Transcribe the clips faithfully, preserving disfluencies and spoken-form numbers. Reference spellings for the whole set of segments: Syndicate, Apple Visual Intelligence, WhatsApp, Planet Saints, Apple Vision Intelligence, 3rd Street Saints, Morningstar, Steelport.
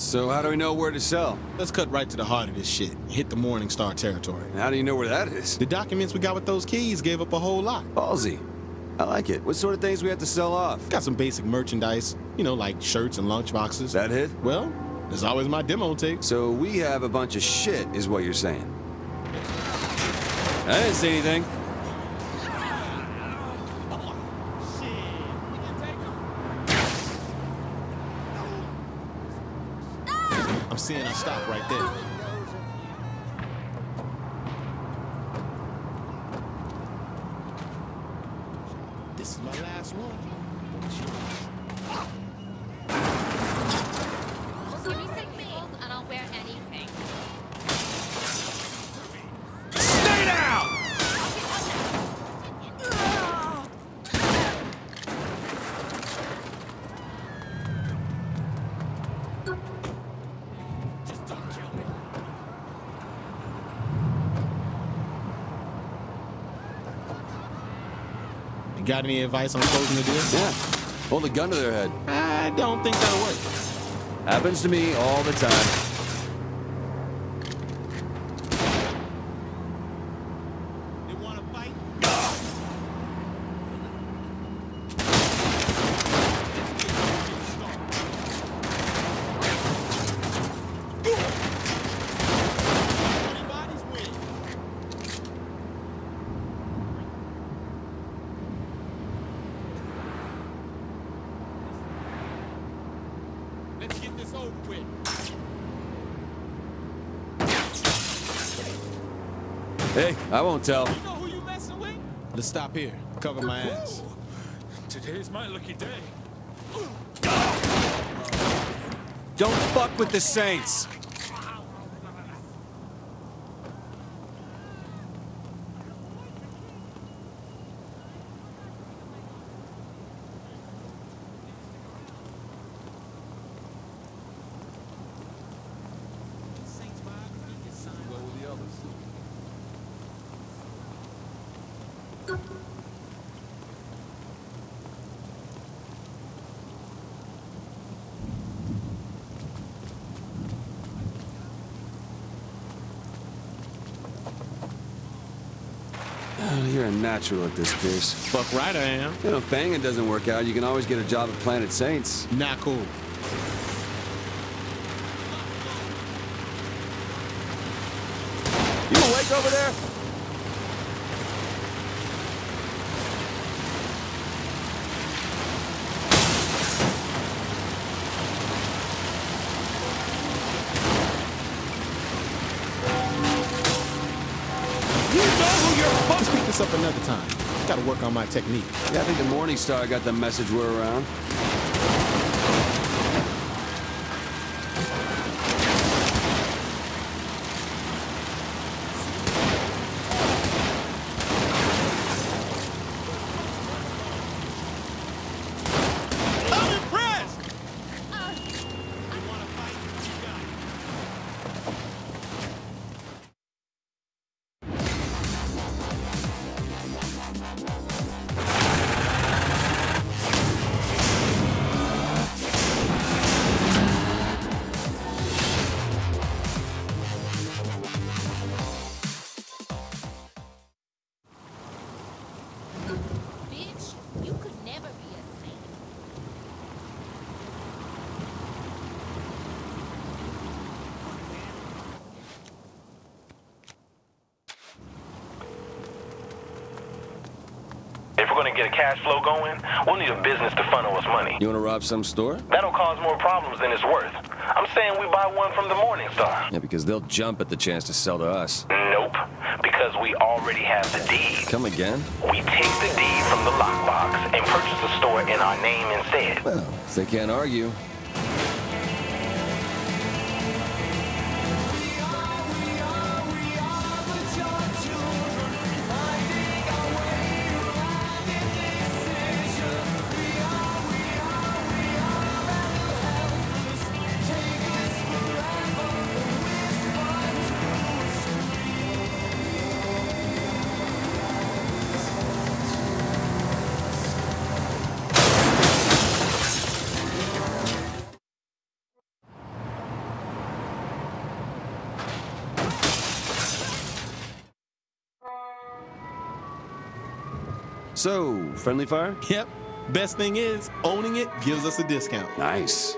So how do we know where to sell? Let's cut right to the heart of this shit and hit the Morningstar territory. How do you know where that is? The documents we got with those keys gave up a whole lot. Ballsy. I like it. What sort of things we have to sell off? Got some basic merchandise, you know, like shirts and lunch boxes. That it? Well, there's always my demo tape. So we have a bunch of shit, is what you're saying. I didn't see anything. I'm seeing a stop right there. This is my last one. Give me some meals and I'll wear anything. Stay down! Just don't kill me. You got any advice on closing the deal? Yeah. Hold a gun to their head. I don't think that'll work. Happens to me all the time. They want to fight? Anybody's winning. Let's get this over with. Hey, I won't tell. You know who you messing with? Let's stop here. Cover my ass. Today's my lucky day. Don't fuck with the Saints. You're a natural at this, Pierce. Fuck right I am. You know, if banging doesn't work out, you can always get a job at Planet Saints. Not cool. You awake over there? Let's pick this up another time. Gotta work on my technique. Yeah, I think the Morningstar got the message we're around. Going to get a cash flow going, we'll need a business to funnel us money. You want to rob some store? That'll cause more problems than it's worth. I'm saying we buy one from the Morningstar. Yeah, because they'll jump at the chance to sell to us. Nope, because we already have the deed. Come again? We take the deed from the lockbox and purchase the store in our name instead. Well, they can't argue. So, friendly fire? Yep. Best thing is, owning it gives us a discount. Nice.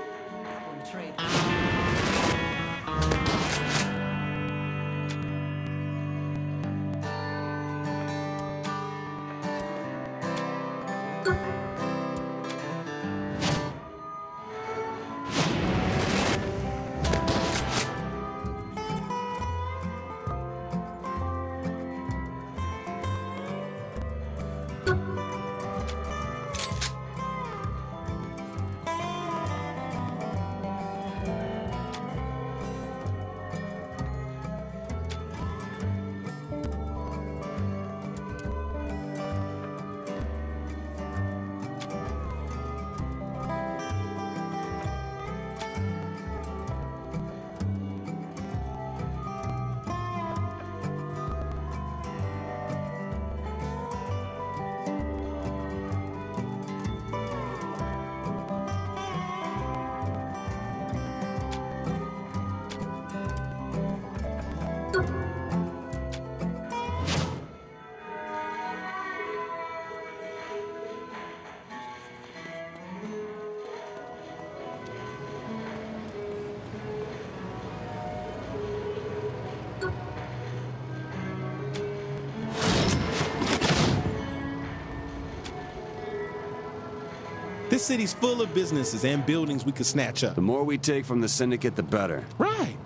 This city's full of businesses and buildings we could snatch up. The more we take from the Syndicate, the better. Right.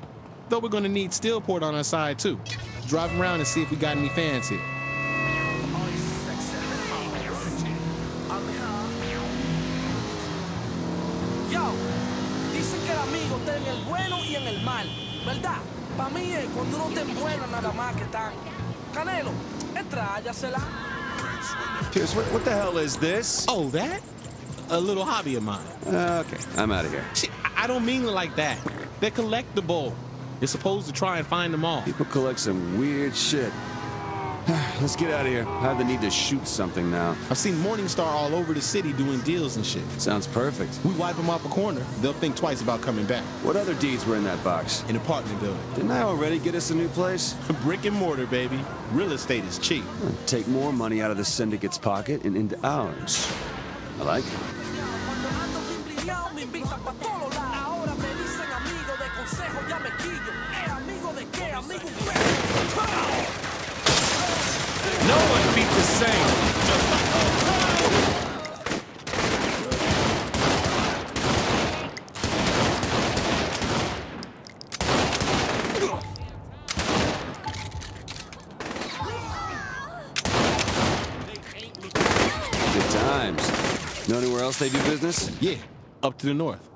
Though we're gonna need Steelport on our side too. Drive around and see if we got any fans here. Yo, dicen que el amigo está en el bueno y en el mal, ¿verdad? Para mí es cuando no te envuelan nada más que tan. Canelo, entra, háyasela. Pierce, what, what the hell is this? Oh, that? A little hobby of mine. Uh, okay, I'm out of here. Shit, I don't mean it like that. They're collectible. You're supposed to try and find them all. People collect some weird shit. Let's get out of here. I have the need to shoot something now. I've seen Morningstar all over the city doing deals and shit. Sounds perfect. We wipe them off a corner, they'll think twice about coming back. What other deeds were in that box? An apartment building. Didn't I already get us a new place? Brick and mortar, baby. Real estate is cheap. Take more money out of the Syndicate's pocket and into ours. I like it. No one beats the Saints. Good times. Know anywhere else they do business? Yeah, up to the north.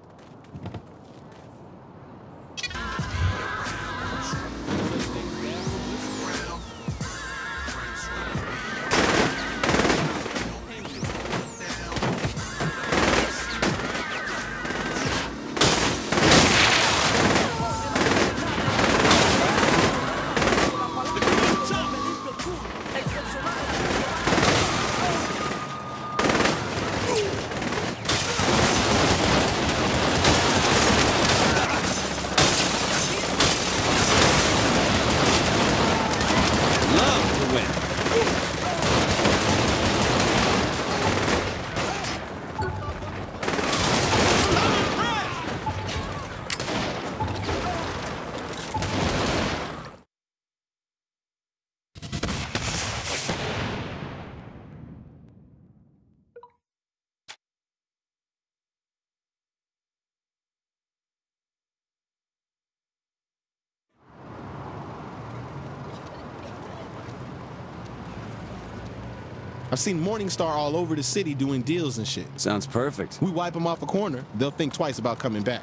I've seen Morningstar all over the city doing deals and shit. Sounds perfect. We wipe them off a corner, they'll think twice about coming back.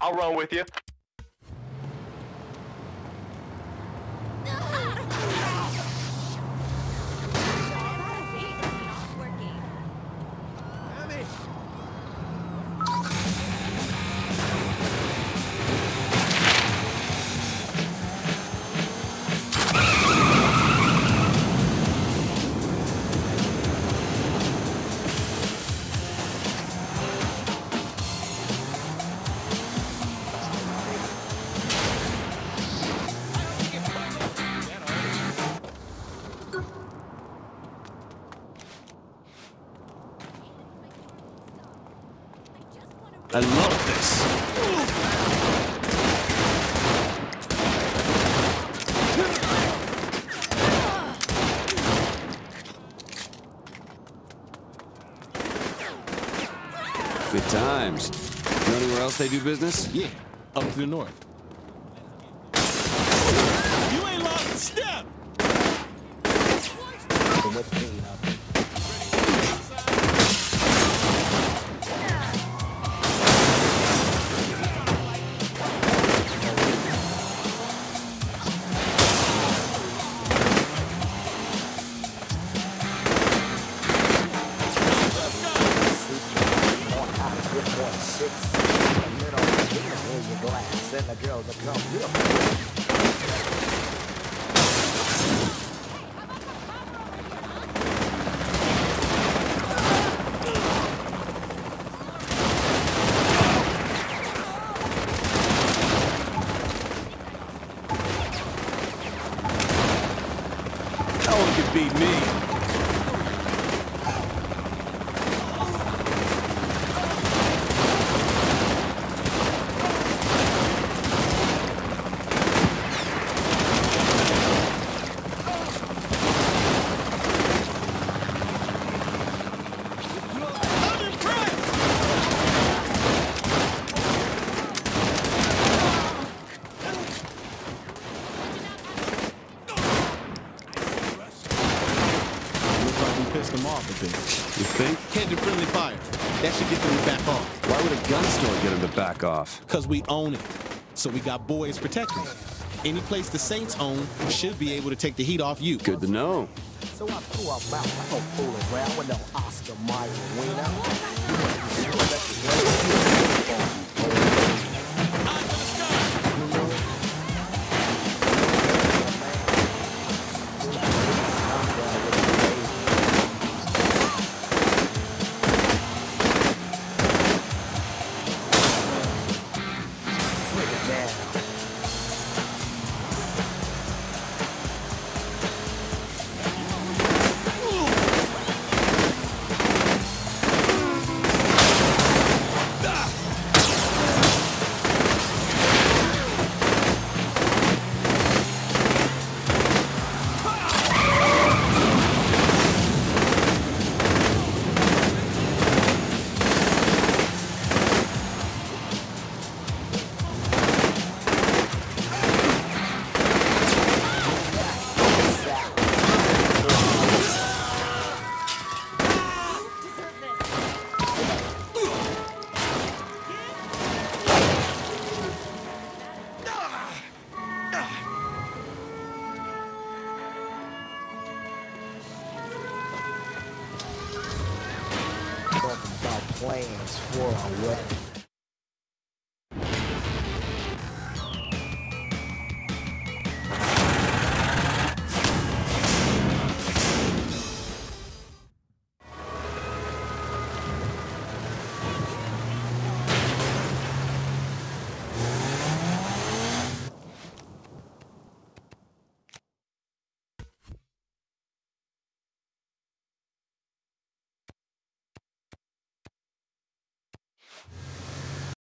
I'll run with you. I love this. Good times. You know anywhere else they do business? Yeah, up to the north. You ain't lost a step! Back off. Because we own it. So we got boys protecting it. Any place the Saints own should be able to take the heat off you. Good to know. So I pull out my whole fool around with no Oscar Mayer plans for a weapon.